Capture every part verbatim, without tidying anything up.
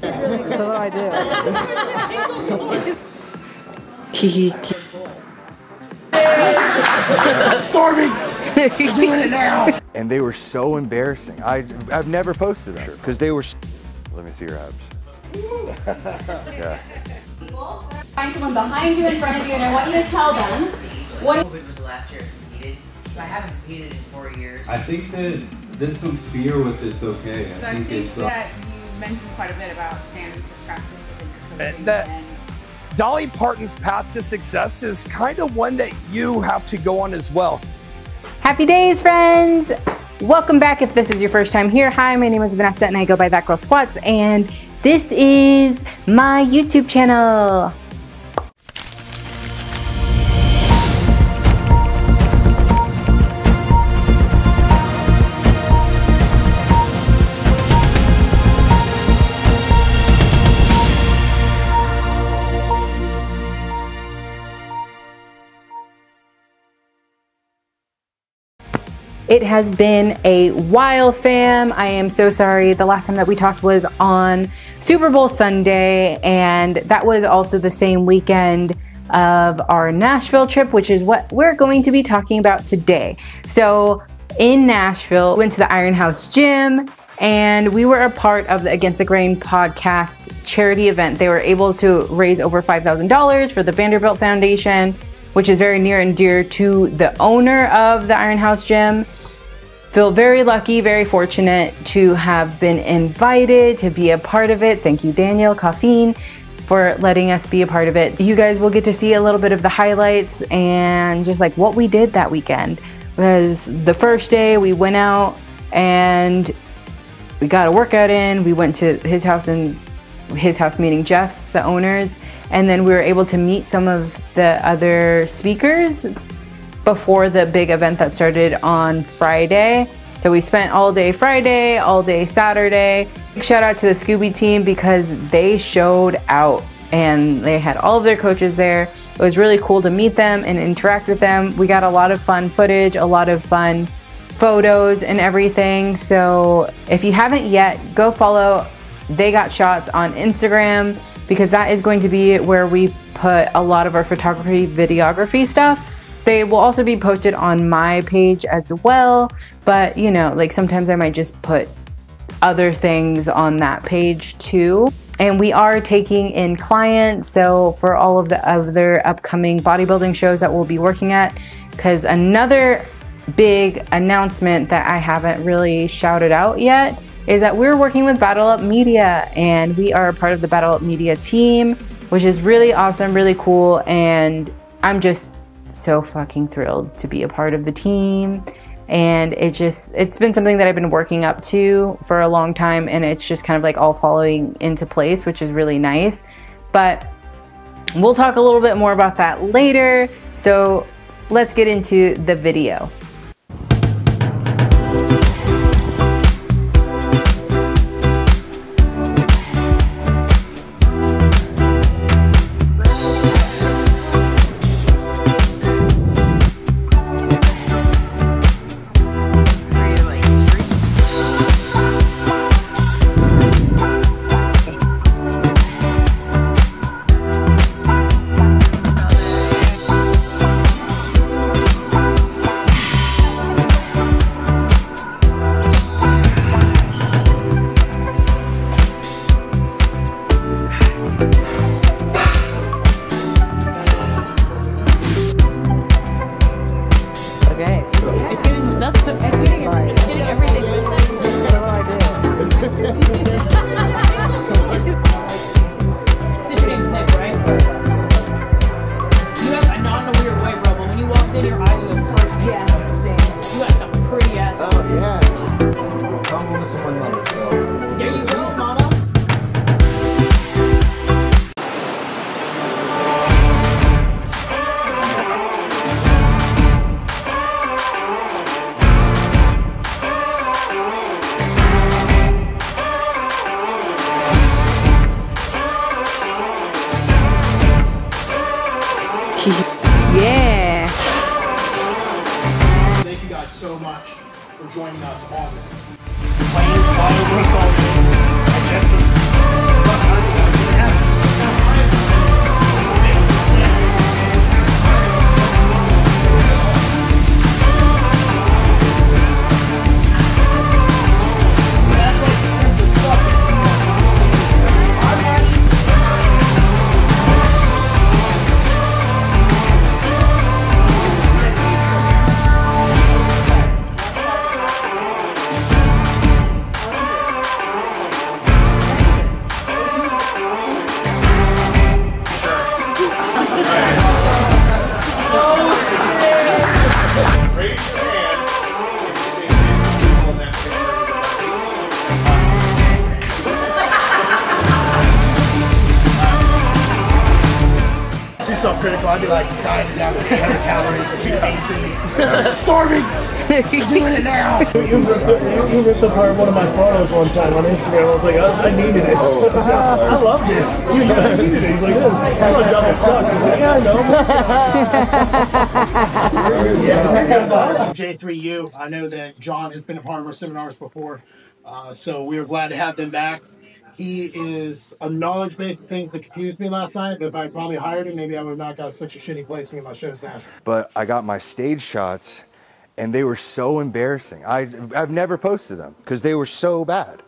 So what do I do? I'm starving! I'm doing it now! And they were so embarrassing. I, I've never posted them because they were. Let me see your abs. Yeah. Find someone behind you, in front of you, and I want you to tell them what. COVID was the last year I competed, so I haven't competed in four years. I think that there's some fear with it's okay. So I think, I think it's, that you mentioned quite a bit about standards of practice. That Dolly Parton's path to success is kind of one that you have to go on as well. Happy days, friends! Welcome back if this is your first time here. Hi, my name is Vanessa and I go by That Girl Squats, and this is my YouTube channel. It has been a while, fam. I am so sorry. The last time that we talked was on Super Bowl Sunday, and that was also the same weekend of our Nashville trip, which is what we're going to be talking about today. So in Nashville, we went to the Iron House Gym, and we were a part of the Against the Grain podcast charity event. They were able to raise over five thousand dollars for the Vanderbilt Foundation, which is very near and dear to the owner of the Iron House Gym. Feel very lucky, very fortunate to have been invited to be a part of it. Thank you, Daniel Coffeen, for letting us be a part of it. You guys will get to see a little bit of the highlights and just like what we did that weekend. Because the first day we went out and we got a workout in. We went to his house, and his house meaning Jeff's, the owner's. And then we were able to meet some of the other speakers before the big event that started on Friday. So we spent all day Friday, all day Saturday. Big shout out to the Scooby team because they showed out and they had all of their coaches there. It was really cool to meet them and interact with them. We got a lot of fun footage, a lot of fun photos and everything. So if you haven't yet, go follow They Got Shots on Instagram, because that is going to be where we put a lot of our photography, videography stuff. They will also be posted on my page as well, but you know, like sometimes I might just put other things on that page too. And we are taking in clients, so for all of the other upcoming bodybuilding shows that we'll be working at, because another big announcement that I haven't really shouted out yet is that we're working with Battle Up Media, and we are a part of the Battle Up Media team, which is really awesome, really cool, and I'm just so fucking thrilled to be a part of the team. And it just, it's been something that I've been working up to for a long time, and it's just kind of like all falling into place, which is really nice. But we'll talk a little bit more about that later, so let's get into the video. Joining us on this. self-critical. I'd be like dieting down to eight hundred calories and she comes to me. I'm starving. I'm doing it now. You, you, you ripped apart one of my photos one time on Instagram. I was like, I, I needed it. Oh, I love this. You know, I needed it. He's like, this photo double sucks. He's like, yeah, I know. Yeah, J three U. I know that John has been a part of our seminars before, uh, so we are glad to have them back. He is a knowledge base of things that confused me last night. But if I probably hired him, maybe I would not got such a shitty placing in my shows now. But I got my stage shots, and they were so embarrassing. I, I've never posted them because they were so bad.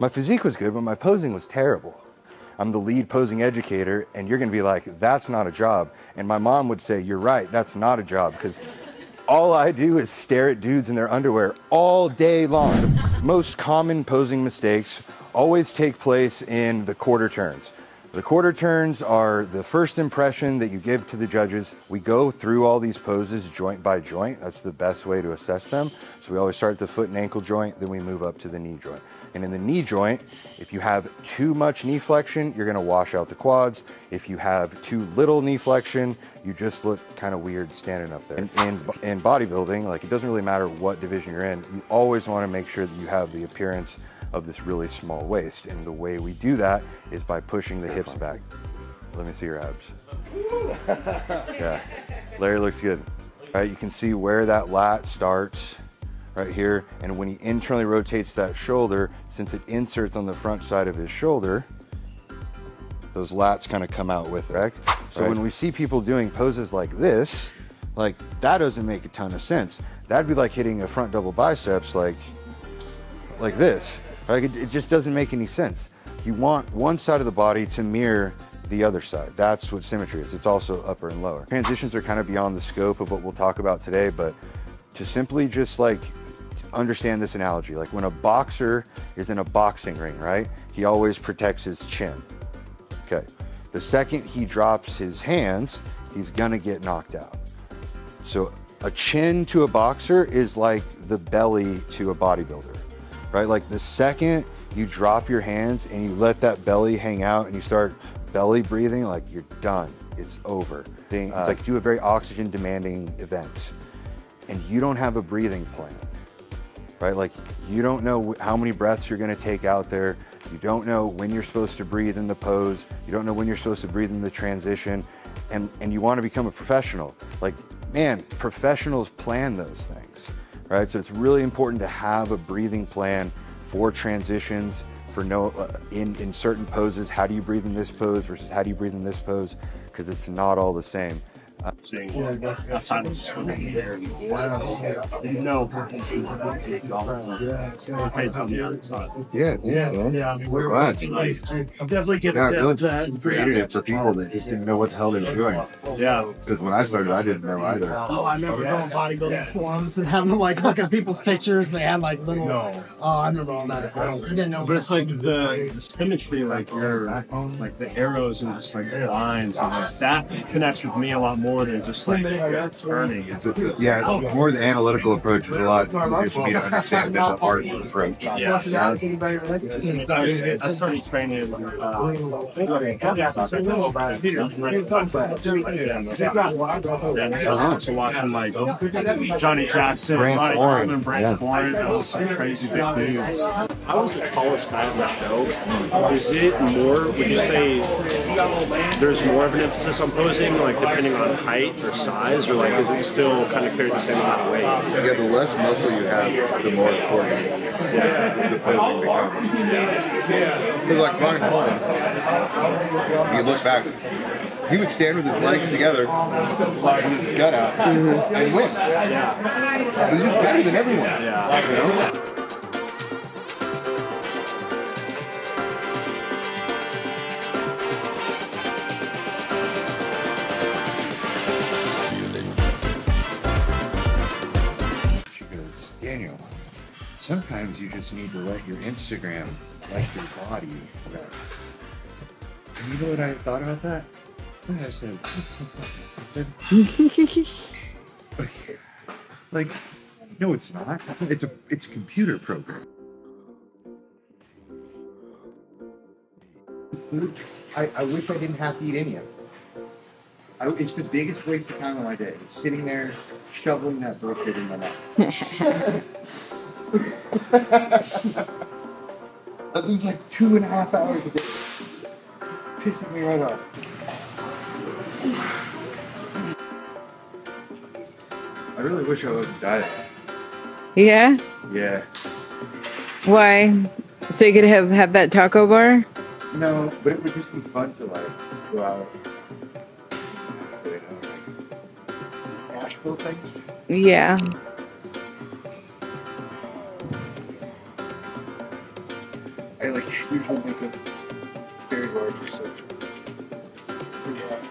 My physique was good, but my posing was terrible. I'm the lead posing educator, and you're going to be like, that's not a job. And my mom would say, you're right, that's not a job, because all I do is stare at dudes in their underwear all day long. The most common posing mistakes always take place in the quarter turns. The quarter turns are the first impression that you give to the judges. We go through all these poses joint by joint. That's the best way to assess them. So we always start at the foot and ankle joint, then we move up to the knee joint. And in the knee joint, if you have too much knee flexion, you're gonna wash out the quads. If you have too little knee flexion, you just look kind of weird standing up there. And in, in bodybuilding, like, it doesn't really matter what division you're in, you always wanna make sure that you have the appearance of this really small waist. And the way we do that is by pushing the hips back. Let me see your abs. Yeah, Larry looks good. All right, you can see where that lat starts right here. And when he internally rotates that shoulder, since it inserts on the front side of his shoulder, those lats kind of come out with, correct? So right. When we see people doing poses like this, like, that doesn't make a ton of sense. That'd be like hitting a front double biceps like, like this. Like, it, it just doesn't make any sense. You want one side of the body to mirror the other side. That's what symmetry is. It's also upper and lower. Transitions are kind of beyond the scope of what we'll talk about today, but to simply just like understand this analogy, like when a boxer is in a boxing ring, right? He always protects his chin. Okay. The second he drops his hands, he's gonna get knocked out. So a chin to a boxer is like the belly to a bodybuilder. Right? Like, the second you drop your hands and you let that belly hang out and you start belly breathing, like, you're done. It's over. It's uh, like, do a very oxygen demanding event and you don't have a breathing plan, right? Like, you don't know how many breaths you're going to take out there. You don't know when you're supposed to breathe in the pose. You don't know when you're supposed to breathe in the transition. And, and you want to become a professional. Like, man, professionals plan those things. Right? So it's really important to have a breathing plan for transitions, for no, uh, in, in certain poses. How do you breathe in this pose versus how do you breathe in this pose? Because it's not all the same. Uh, yeah, yeah, yeah. We're right. I'm definitely getting yeah, really that. Creative for people that just didn't know what the hell they were doing. Yeah, because when I started, I didn't know either. Oh, I remember going bodybuilding yeah. forums and having them like look at people's pictures, and they had like little. No. Oh, I remember all that. I don't, I didn't know. But it's like the, the symmetry, like your, like the arrows and just like lines, and like that connects with me a lot more. More than just like turning. Yeah, more the analytical approach is a lot easier for me to understand than the art approach. Yeah. I started training. Uh, so watching like Johnny Jackson, Brant Thorne, those crazy big things. How was the tallest guy on that show? Is it more? Would you say there's more of an emphasis on posing, like depending on height or size, or like is it still kind of carried the same amount of weight? Yeah, the less muscle you have, the more important yeah. the posing becomes. Yeah. It's like Ronnie Coleman. You look back, he would stand with his legs together, with his gut out, mm-hmm. and win. Yeah. He's just better than everyone. Yeah. You know? Daniel, sometimes you just need to let your Instagram like your body. And you know what I thought about that? I said, like, no, it's not. It's a, it's a computer program. Food. I, I wish I didn't have to eat any of it. I, it's the biggest waste of time of my day. It's sitting there shoveling that bullshit in my mouth. That means like two and a half hours a day. Pissing me right off. I really wish I wasn't dieting. Yeah? Yeah. Why? So you could have had that taco bar? No, but it would just be fun to like go out. Actual things? Yeah. I like usually make a very large research for that.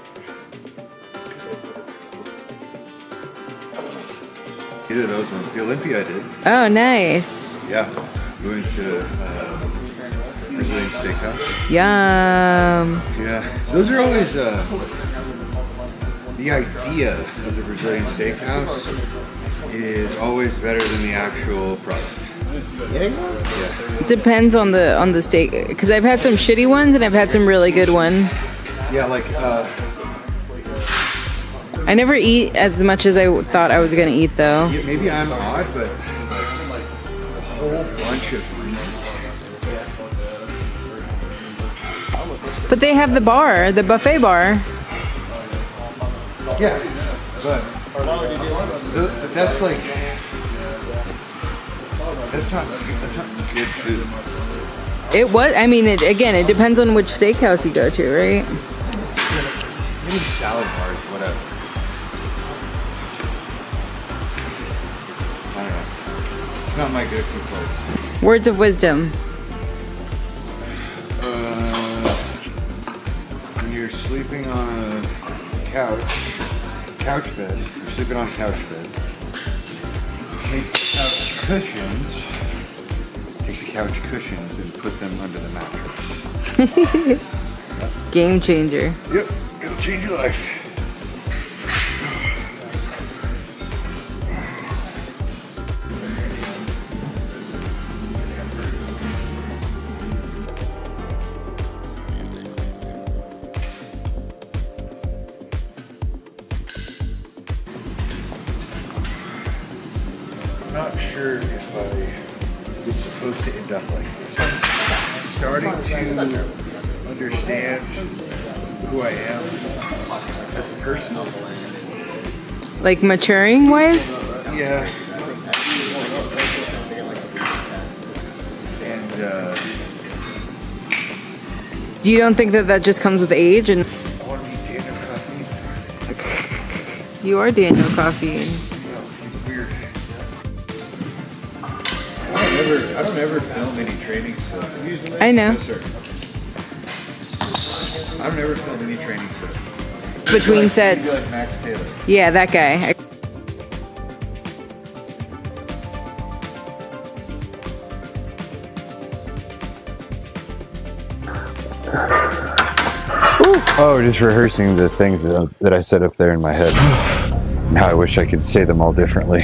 Either of those ones. The Olympia I did. Oh, nice. Yeah. We went to uh, Brazilian Steakhouse. Yum. Yeah. Those are always uh, the idea of the Brazilian Steakhouse is always better than the actual product. Yeah. Depends on the on the steak, because I've had some shitty ones and I've had some really good ones. Yeah, like uh, I never eat as much as I thought I was gonna eat though. Yeah, maybe I'm odd, but like a whole bunch of meat. But they have the bar, the buffet bar. Yeah, but the, but that's like. That's not, that's not good food. It was, I mean, it, again, it depends on which steakhouse you go to, right? Maybe salad bars, whatever. I don't know. It's not my go-to place. Words of wisdom. Uh, when you're sleeping on a couch, couch bed, you're sleeping on a couch bed, take the couch cushions, take the couch cushions and put them under the mattress. Game changer. Yep, it'll change your life. Like maturing wise? Yeah. And, uh, you don't think that that just comes with age? And I want to be Daniel Coffeen. You are Daniel Coffeen. No, he's weird. I don't ever, I don't ever film any training stuff. I know. No, sir. I don't ever film any training stuff. Between like, sets. Like Max Taylor. Yeah, that guy. I oh, just rehearsing the things that, that I said up there in my head. Now I wish I could say them all differently.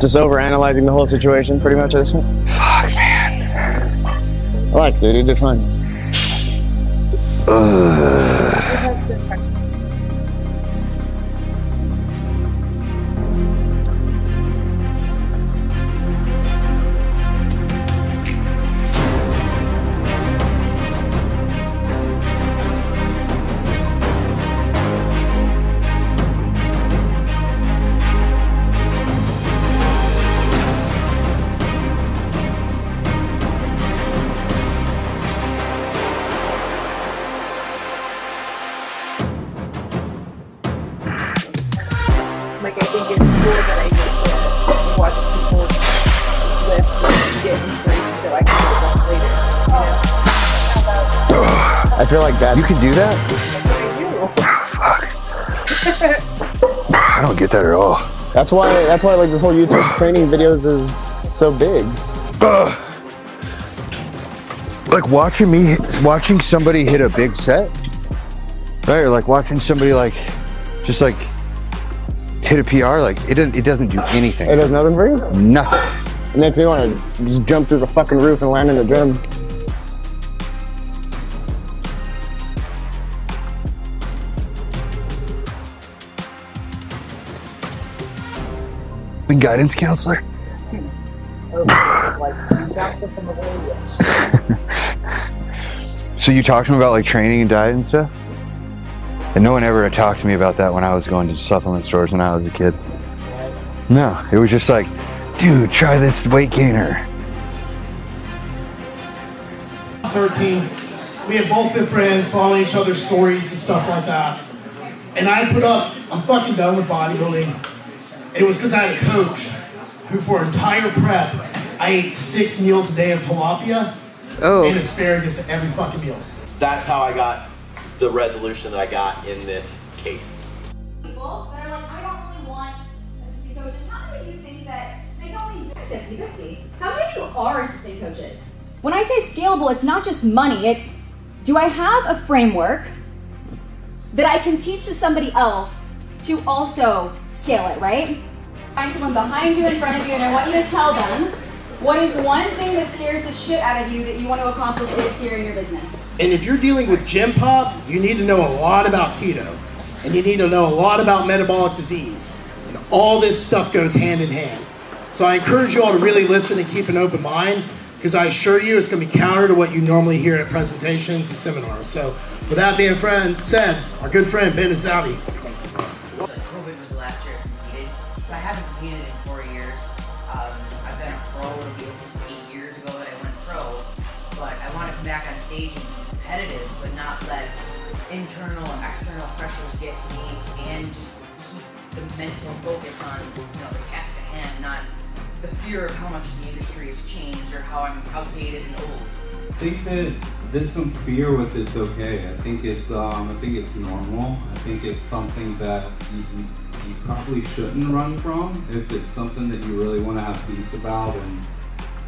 Just overanalyzing the whole situation, pretty much, at this point? Fuck, man. Relax, dude. You did fine. Ugh. You can do that? Oh, fuck. I don't get that at all. That's why that's why like this whole YouTube training videos is so big. Uh, like watching me watching somebody hit a big set. Right? Or like watching somebody like just like hit a P R, like it doesn't it doesn't do anything. It does nothing for you? Nothing. It makes me want to just jump through the fucking roof and land in the gym. The guidance counselor? Like south of the yes. So you talked to him about like training and diet and stuff? And no one ever talked to me about that when I was going to supplement stores when I was a kid. No, it was just like, dude, try this weight gainer. thirteen, we had both been friends, following each other's stories and stuff like that. And I put up, I'm fucking done with bodybuilding. And it was because I had a coach who for entire prep, I ate six meals a day of tilapia oh. and asparagus at every fucking meal. That's how I got the resolution that I got in this case. People that are like, I don't really want assistant coaches. How many of you think that they don't need fifty fifty? How many of you are assistant coaches? When I say scalable, it's not just money, it's do I have a framework that I can teach to somebody else to also scale it, right? Find someone behind you, in front of you, and I want you to tell them what is one thing that scares the shit out of you that you want to accomplish this year in your business. And if you're dealing with gym pop, you need to know a lot about keto, and you need to know a lot about metabolic disease, and all this stuff goes hand in hand. So I encourage you all to really listen and keep an open mind, because I assure you it's going to be counter to what you normally hear at presentations and seminars. So with that being friend said, our good friend Ben Azadi. COVID was the last year I competed, so I haven't competed in four years. Um, I've been a pro, it'll be eight years ago that I went pro, but I want to come back on stage and be competitive, but not let internal and external pressures get to me, and just keep the mental focus on, you know, the task at hand, not the fear of how much the industry has changed or how I'm outdated and old. I think that there's some fear with it's okay. I think it's um, I think it's normal. I think it's something that you, you probably shouldn't run from if it's something that you really want to have peace about and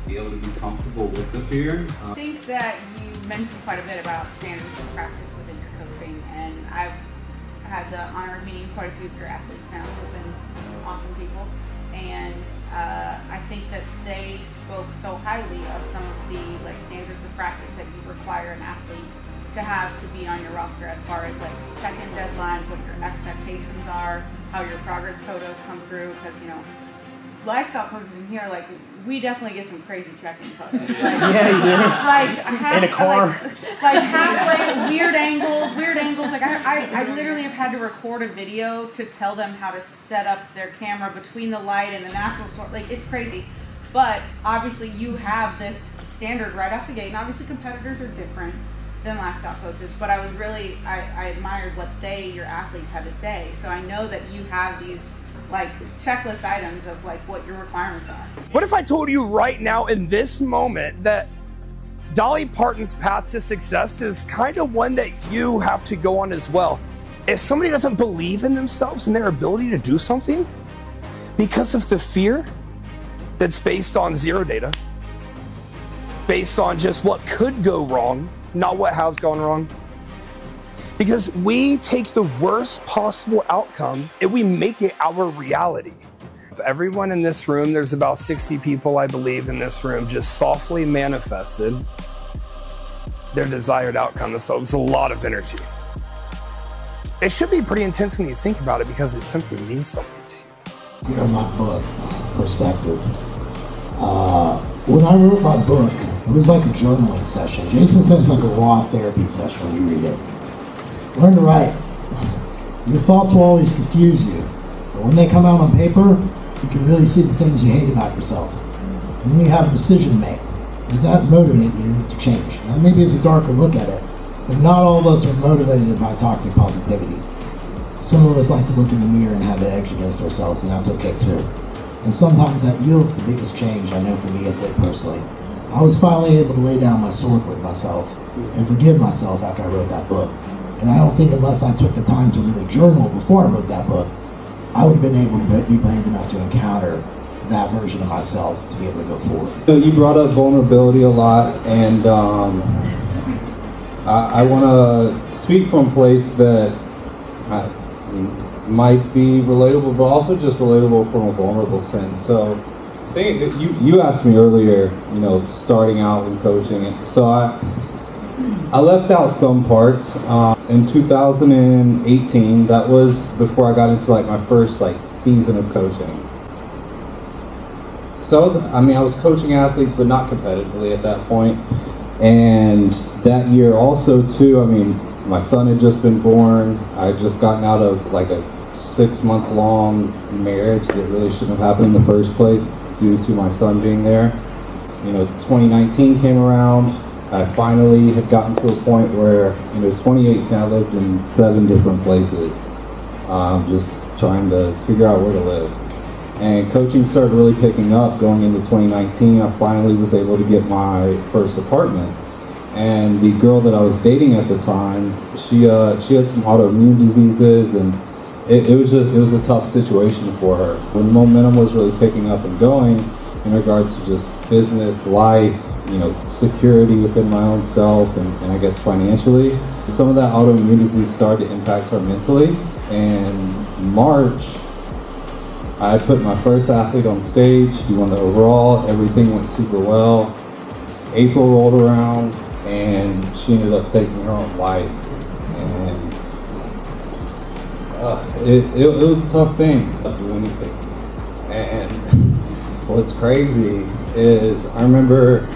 be able to be comfortable with the fear. Uh, I think that you mentioned quite a bit about standards and practice within coaching, and I've had the honor of meeting quite a few of your athletes now who've been awesome people. And uh, I think that they spoke so highly of some of the like standards of practice that you require an athlete to have to be on your roster, as far as like check-in deadlines, what your expectations are, how your progress photos come through, because you know, lifestyle coaches in here, like we definitely get some crazy check-in photos. Like, yeah, you do. Like half, in a car, like, like halfway like, weird angles, weird angles. Like I, I, I literally have had to record a video to tell them how to set up their camera between the light and the natural sort. Like it's crazy, but obviously you have this standard right off the gate, and obviously competitors are different than lifestyle coaches. But I was really, I, I admired what they, your athletes, had to say. So I know that you have these like checklist items of like what your requirements are. What if I told you right now in this moment that Dolly Parton's path to success is kind of one that you have to go on as well? If somebody doesn't believe in themselves and their ability to do something because of the fear that's based on zero data, based on just what could go wrong, not what has gone wrong, because we take the worst possible outcome and we make it our reality. Everyone in this room, there's about sixty people, I believe, in this room, just softly manifested their desired outcome. So it's a lot of energy. It should be pretty intense when you think about it, because it simply means something to you. You know, my book, Perspective. Uh, when I wrote my book, it was like a journaling session. Jason said it's like a raw therapy session when you read it. Learn to write. Your thoughts will always confuse you, but when they come out on paper, you can really see the things you hate about yourself. And then you have a decision to make. Does that motivate you to change? Now maybe it's a darker look at it, but not all of us are motivated by toxic positivity. Some of us like to look in the mirror and have the edge against ourselves, and that's okay too. And sometimes that yields the biggest change, I know for me, I think personally. I was finally able to lay down my sword with myself and forgive myself after I wrote that book. And I don't think unless I took the time to really journal before I wrote that book, I would have been able to be brave enough to encounter that version of myself to be able to go forward. So you brought up vulnerability a lot, and um, I, I want to speak from a place that I, might be relatable, but also just relatable from a vulnerable sense. So I think you, you asked me earlier, you know, starting out in coaching. So I, I left out some parts. Um, In two thousand eighteen, that was before I got into like my first like season of coaching. because I was, I mean, I was coaching athletes, but not competitively at that point. And that year also, too, I mean, my son had just been born. I had just gotten out of like a six-month-long marriage that really shouldn't have happened in the first place due to my son being there. You know, twenty nineteen came around. I finally had gotten to a point where, you know, twenty eighteen I lived in seven different places, um, just trying to figure out where to live. And coaching started really picking up going into twenty nineteen. I finally was able to get my first apartment. And the girl that I was dating at the time, she uh, she had some autoimmune diseases, and it, it was just it was a tough situation for her. When momentum was really picking up and going in regards to just business, life, you know, security within my own self, and, and I guess financially, some of that autoimmune disease started to impact her mentally. And in March, I put my first athlete on stage. He won the overall. Everything went super well. April rolled around, and she ended up taking her own life. And uh, it, it, it was a tough thing. I didn't do anything. And what's crazy is I remember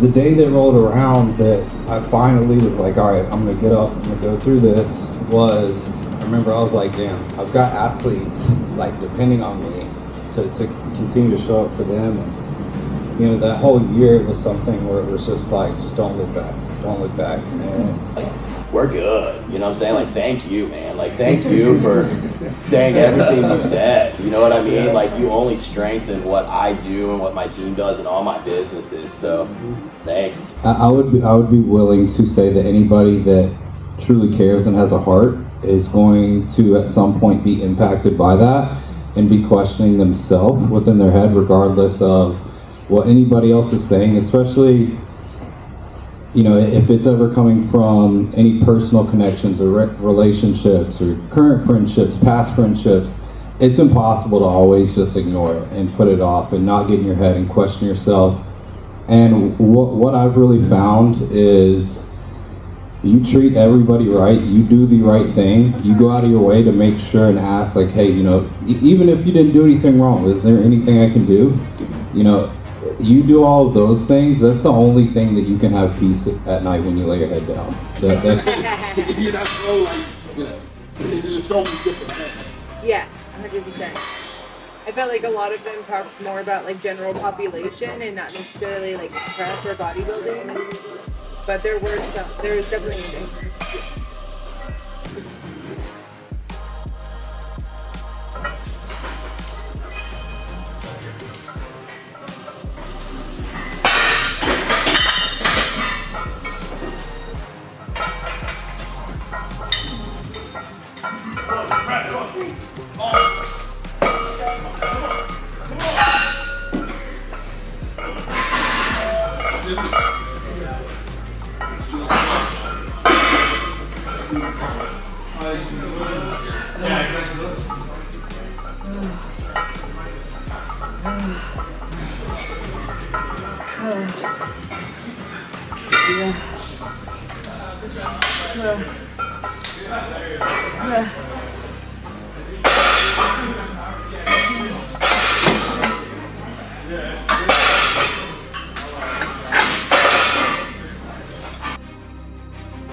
the day that rolled around that I finally was like, all right, I'm going to get up, I'm going to go through this, was I remember I was like, damn, I've got athletes like depending on me to, to continue to show up for them. And, you know, that whole year it was something where it was just like, just don't look back, don't look back, man. Like, we're good, you know what I'm saying? Like, thank you, man. Like, thank you for saying everything you said, you know what I mean? Like, you only strengthen what I do and what my team does and all my businesses, so thanks. I, I would be, I would be willing to say that anybody that truly cares and has a heart is going to at some point be impacted by that and be questioning themselves within their head regardless of what anybody else is saying, especially, you know, if it's ever coming from any personal connections or re relationships or current friendships, past friendships. It's impossible to always just ignore it and put it off and not get in your head and question yourself. And what what I've really found is you treat everybody right, you do the right thing, you go out of your way to make sure and ask like, hey, you know, e even if you didn't do anything wrong, is there anything I can do? You know, you do all of those things, that's the only thing that you can have peace at night when you lay your head down. That, that's you don't know, like, you know, there's so many different things. Yeah, one hundred percent. I felt like a lot of them talked more about, like, general population and not necessarily, like, prep or bodybuilding. But there were some, there was definitely a difference.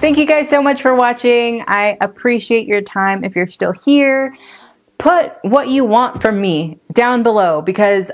Thank you guys so much for watching. I appreciate your time. If you're still here, put what you want from me down below, because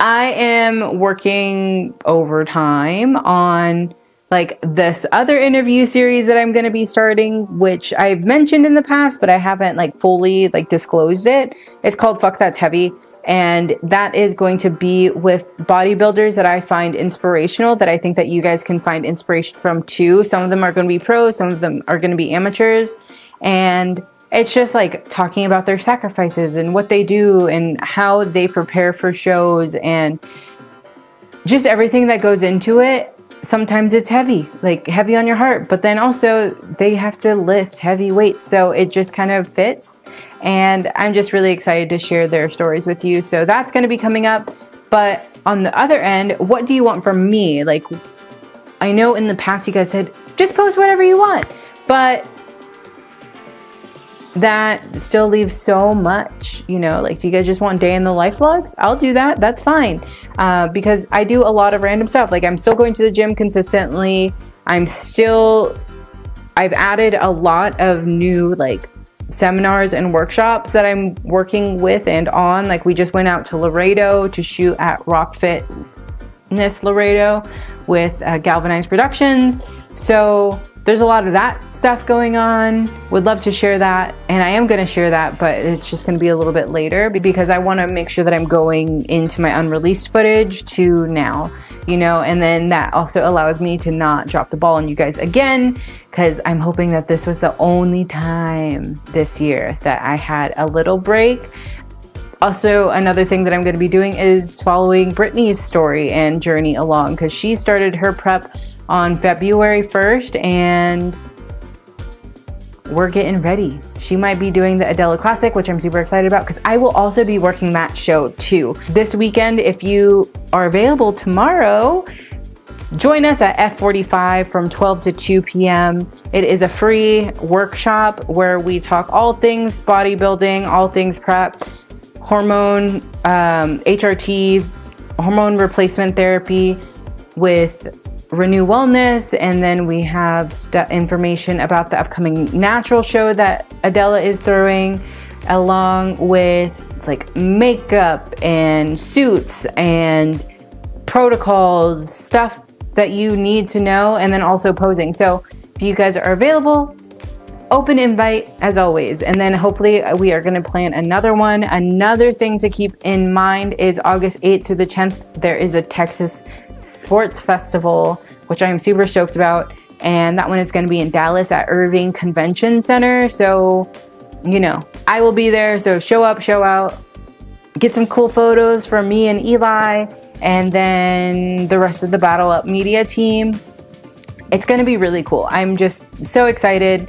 I am working overtime on like this other interview series that I'm going to be starting, which I've mentioned in the past, but I haven't like fully like disclosed it. It's called Fuck That's Heavy. And that is going to be with bodybuilders that I find inspirational, that I think that you guys can find inspiration from too. Some of them are going to be pros, some of them are going to be amateurs. And it's just like talking about their sacrifices and what they do and how they prepare for shows and just everything that goes into it. Sometimes it's heavy, like heavy on your heart, but then also they have to lift heavy weights. So it just kind of fits. And I'm just really excited to share their stories with you. So that's going to be coming up. But on the other end, what do you want from me? Like, I know in the past you guys said, just post whatever you want, but that still leaves so much, you know, like, do you guys just want day in the life vlogs? I'll do that. That's fine. Uh, because I do a lot of random stuff. Like, I'm still going to the gym consistently. I'm still, I've added a lot of new, like, seminars and workshops that I'm working with and on. Like, we just went out to Laredo to shoot at Rock Fitness Laredo with uh, Galvanized Productions. So there's a lot of that stuff going on. Would love to share that, and I am going to share that, but it's just going to be a little bit later because I want to make sure that I'm going into my unreleased footage to now, you know, and then that also allows me to not drop the ball on you guys again, because I'm hoping that this was the only time this year that I had a little break. Also, another thing that I'm going to be doing is following Brittany's story and journey along, because she started her prep on February first, and we're getting ready. She might be doing the Adela Classic, which I'm super excited about because I will also be working that show too. This weekend, if you are available tomorrow, join us at F forty-five from twelve to two P M It is a free workshop where we talk all things bodybuilding, all things prep, hormone, um, H R T, hormone replacement therapy with Renew Wellness, and then we have st information about the upcoming natural show that Adela is throwing, along with like makeup and suits and protocols, stuff that you need to know, and then also posing. So if you guys are available, open invite as always. And then hopefully we are going to plan another one. Another thing to keep in mind is August eighth through the tenth, there is a Texas Sports Festival, which I'm super stoked about, and that one is going to be in Dallas at Irving Convention Center. So, you know, I will be there, so show up, show out, get some cool photos from me and Eli, and then the rest of the Battle Up Media team. It's going to be really cool. I'm just so excited.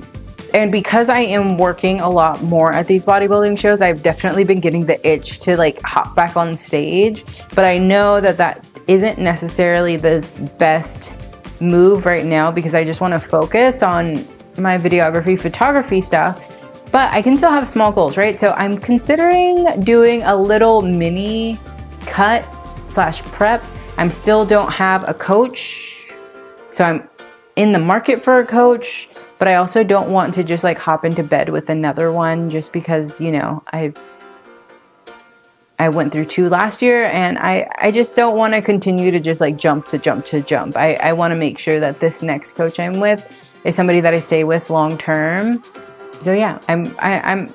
And because I am working a lot more at these bodybuilding shows, I've definitely been getting the itch to like hop back on stage, but I know that that isn't necessarily the best move right now because I just want to focus on my videography, photography stuff, but I can still have small goals, right? So I'm considering doing a little mini cut slash prep. I'm still don't have a coach, so I'm in the market for a coach, but I also don't want to just like hop into bed with another one just because, you know, I've I went through two last year, and I, I just don't want to continue to just like jump to jump to jump. I, I want to make sure that this next coach I'm with is somebody that I stay with long term. So yeah, I'm, I, I'm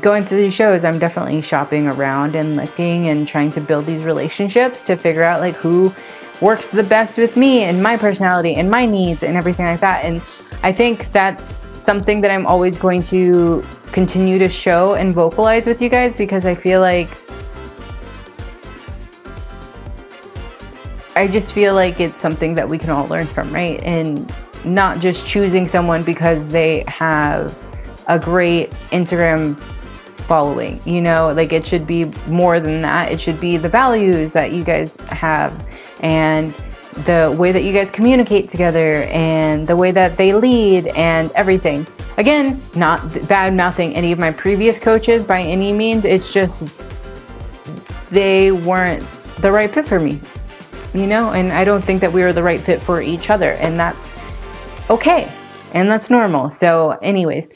going through these shows. I'm definitely shopping around and looking and trying to build these relationships to figure out like who works the best with me and my personality and my needs and everything like that. And I think that's something that I'm always going to continue to show and vocalize with you guys, because I feel like I just feel like it's something that we can all learn from, right? And not just choosing someone because they have a great Instagram following, you know, like it should be more than that. It should be the values that you guys have and the way that you guys communicate together and the way that they lead and everything. Again, not bad mouthing any of my previous coaches by any means. It's just they weren't the right fit for me. You know, and I don't think that we were the right fit for each other, and that's okay, and that's normal. So anyways,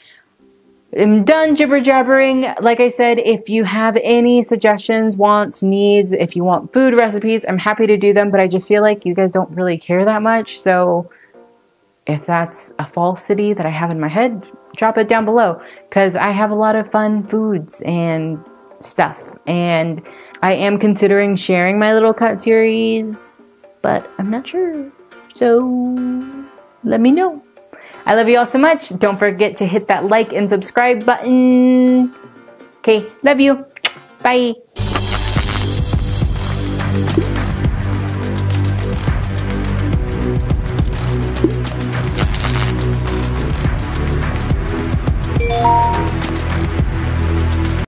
I'm done jibber jabbering. Like I said, if you have any suggestions, wants, needs, if you want food recipes, I'm happy to do them, but I just feel like you guys don't really care that much. So if that's a falsity that I have in my head, drop it down below, because I have a lot of fun foods and stuff, and I am considering sharing my little cut series, but I'm not sure. So let me know. I love you all so much. Don't forget to hit that like and subscribe button. Okay, love you. Bye.